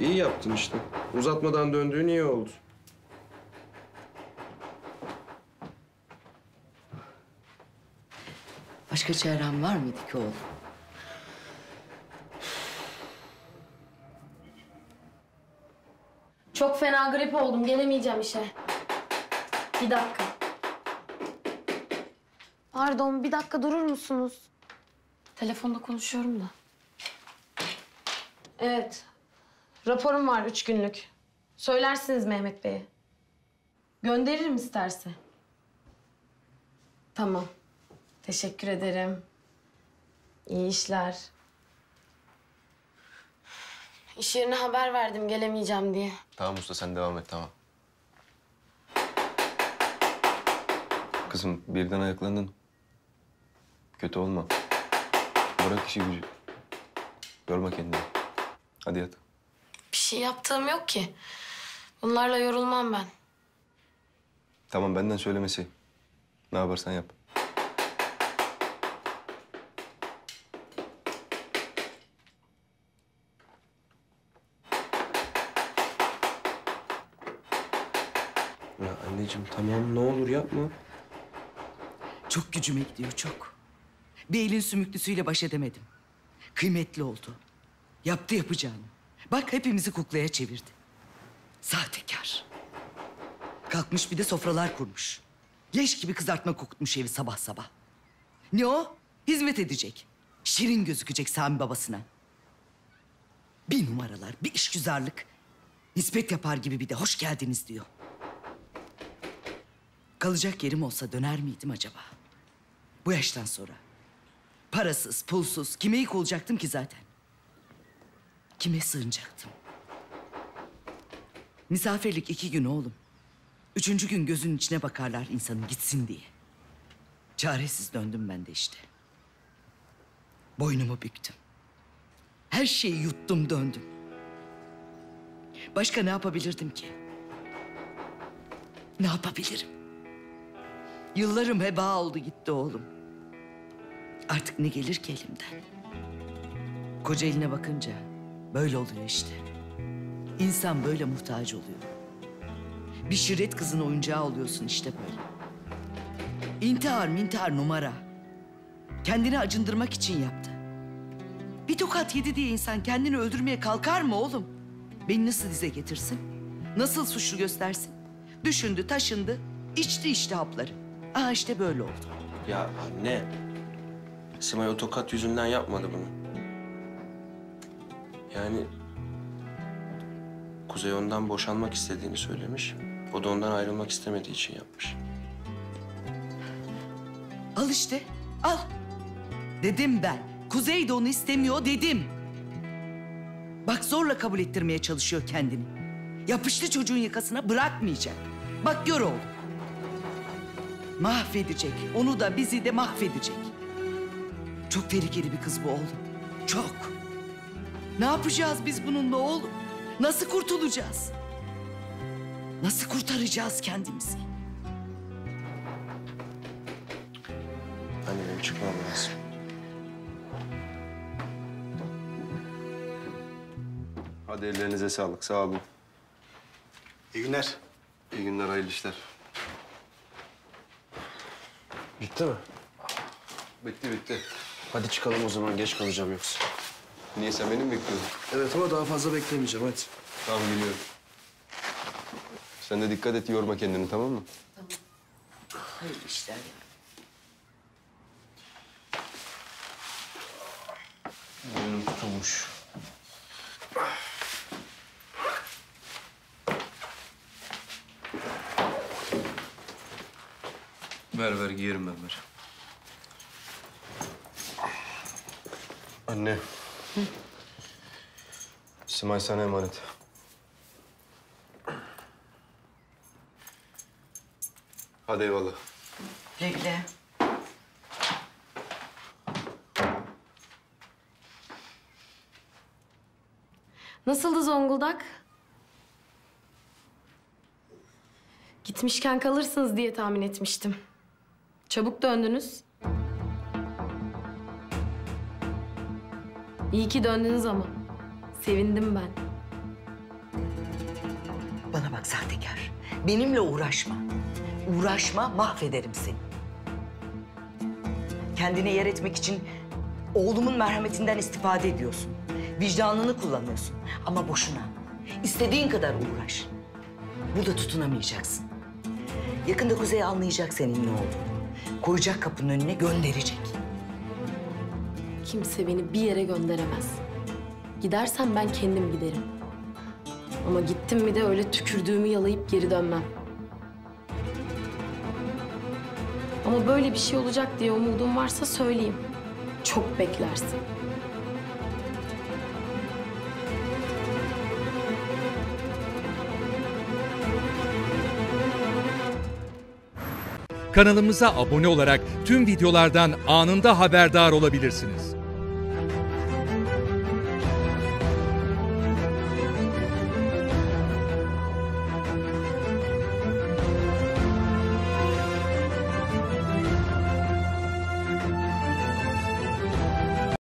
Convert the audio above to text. İyi yaptın işte. Uzatmadan döndüğün iyi oldu. Başka çaren var mıydı ki oğlum? Çok fena grip oldum. Gelemeyeceğim işe. Bir dakika. Pardon, bir dakika durur musunuz? Telefonda konuşuyorum da. Evet. Raporum var 3 günlük. Söylersiniz Mehmet Bey'e. Gönderirim isterse. Tamam. Teşekkür ederim. İyi işler. İş yerine haber verdim gelemeyeceğim diye. Tamam usta sen devam et tamam. Kızım birden ayaklandın. Kötü olma. Bırak işi gücü. Yorma kendini. Hadi yat. Bir şey yaptığım yok ki. Bunlarla yorulmam ben. Tamam benden söylemesi. Ne yaparsan yap. Ya anneciğim tamam ne olur yapma. Çok gücüme gidiyor çok. Bir elin sümüklüsüyle baş edemedim. Kıymetli oldu. Yaptı yapacağını. Bak hepimizi kuklaya çevirdi. Sahtekar. Kalkmış bir de sofralar kurmuş. Leş gibi kızartma kokutmuş evi sabah sabah. Ne o? Hizmet edecek. Şirin gözükecek Sami babasına. Bir numaralar, bir işgüzarlık. Nispet yapar gibi bir de hoş geldiniz diyor. Kalacak yerim olsa döner miydim acaba? Bu yaştan sonra. Parasız, pulsuz, kime yük olacaktım ki zaten? Kime sığınacaktım? Misafirlik 2 gün oğlum. 3. gün gözünün içine bakarlar insanın gitsin diye. Çaresiz döndüm ben de işte. Boynumu büktüm. Her şeyi yuttum döndüm. Başka ne yapabilirdim ki? Ne yapabilirim? Yıllarım heba oldu gitti oğlum. Artık ne gelir ki elimden? Koca eline bakınca böyle oluyor işte. İnsan böyle muhtaç oluyor. Bir şirret kızın oyuncağı oluyorsun işte böyle. İntihar mintihar numara. Kendini acındırmak için yaptı. Bir tokat yedi diye insan kendini öldürmeye kalkar mı oğlum? Beni nasıl dize getirsin? Nasıl suçlu göstersin? Düşündü, taşındı, içti işte hapları. Aa işte böyle oldu. Ya anne, Simay o tokat yüzünden yapmadı bunu. Yani Kuzey ondan boşanmak istediğini söylemiş. O da ondan ayrılmak istemediği için yapmış. Al işte, al. Dedim ben, Kuzey de onu istemiyor dedim. Bak zorla kabul ettirmeye çalışıyor kendini. Yapıştı çocuğun yakasına bırakmayacak. Bak gör oğlum. Mahvedecek, onu da bizi de mahvedecek. Çok tehlikeli bir kız bu oğlum, çok. Ne yapacağız biz bununla oğlum? Nasıl kurtulacağız? Nasıl kurtaracağız kendimizi? Annem çıkmam lazım. Hadi ellerinize sağlık, sağ olun. İyi günler. İyi günler, hayırlı işler. Bitti mi? Bitti, bitti. Hadi çıkalım o zaman, geç kalacağım yoksa. Niye, sen beni mi bekliyordun? Evet ama daha fazla beklemeyeceğim, hadi. Tamam, biliyorum. Sen de dikkat et, yorma kendini, tamam mı? Tamam. Hayırlı işler. Boynum tutulmuş. Ver, ver. Giyerim ben, ver. Anne. Hı? Simay sana emanet. Hadi eyvallah. Güle güle. Nasıldı Zonguldak? Gitmişken kalırsınız diye tahmin etmiştim. Çabuk döndünüz. İyi ki döndünüz ama. Sevindim ben. Bana bak sahtekar, benimle uğraşma. Uğraşma, mahvederim seni. Kendine yer etmek için oğlumun merhametinden istifade ediyorsun. Vicdanını kullanıyorsun ama boşuna. İstediğin kadar uğraş. Burada tutunamayacaksın. Yakında Kuzey anlayacak senin ne olduğunu. Koyacak kapının önüne, gönderecek. Kimse beni bir yere gönderemez. Gidersem ben kendim giderim. Ama gittim mi de öyle tükürdüğümü yalayıp geri dönmem. Ama böyle bir şey olacak diye umudum varsa söyleyeyim. Çok beklersin. Kanalımıza abone olarak tüm videolardan anında haberdar olabilirsiniz.